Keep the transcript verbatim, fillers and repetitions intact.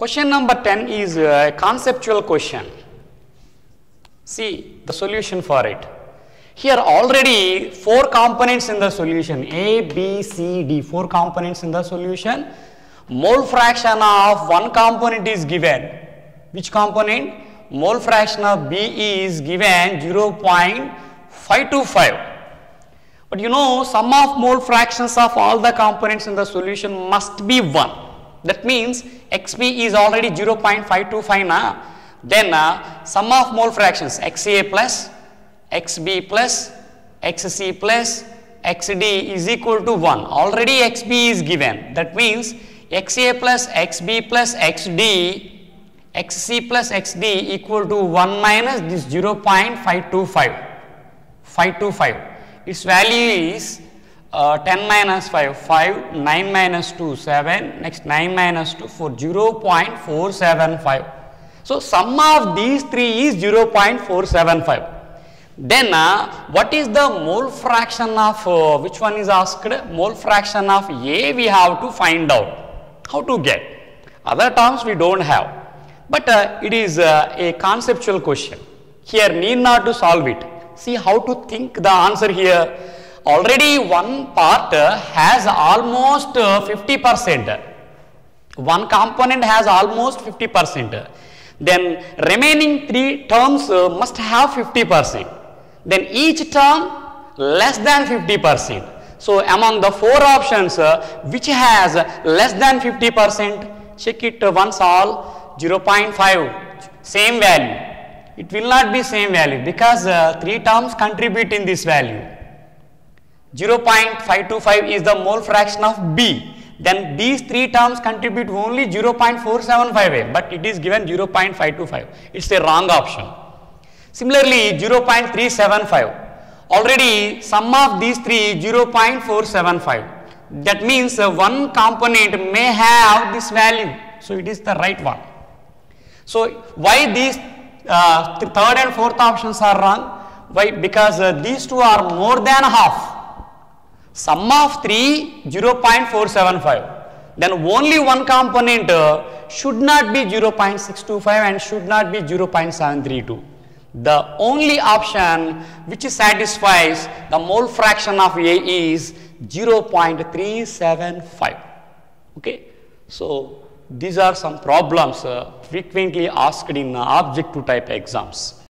Question number ten is a conceptual question. See the solution for it. Here already four components in the solution, A, B, C, D, four components in the solution. Mole fraction of one component is given. Which component? Mole fraction of B is given zero point five two five. But you know, sum of mole fractions of all the components in the solution must be one. That means X B is already zero point five two five na. Then uh, sum of mole fractions X A plus X B plus X C plus X D is equal to one. Already X B is given. That means X A plus X B plus X D, X C plus X D equal to one minus this zero point five two five. five two five. Its value is uh, ten minus five, five, nine minus two, seven, next nine minus two, four, zero point four seven five. So, sum of these three is zero point four seven five. Then uh, what is the mole fraction of, uh, which one is asked? Mole fraction of A we have to find out. How to get? Other terms we don't have. But uh, it is uh, a conceptual question. Here need not to solve it. See how to think the answer here. Already one part uh, has almost uh, fifty percent. One component has almost fifty percent. Then remaining three terms uh, must have fifty percent. Then each term less than fifty percent. So among the four options, uh, which has less than fifty percent? Check it once all, zero point five, same value. It will not be same value because uh, three terms contribute in this value. zero point five two five is the mole fraction of B. Then these three terms contribute only zero point four seven five, but it is given zero point five two five. It's a wrong option. Similarly, zero point three seven five. Already sum of these three zero point four seven five. That means uh, one component may have this value. So it is the right one. So why these uh, the third and fourth options are wrong? Why? Because uh, these two are more than half. Sum of three zero point four seven five. Then only one component uh, should not be zero point six two five and should not be zero point seven three two. The only option which satisfies the mole fraction of A is zero point three seven five. Okay. So these are some problems uh, frequently asked in uh, objective type exams.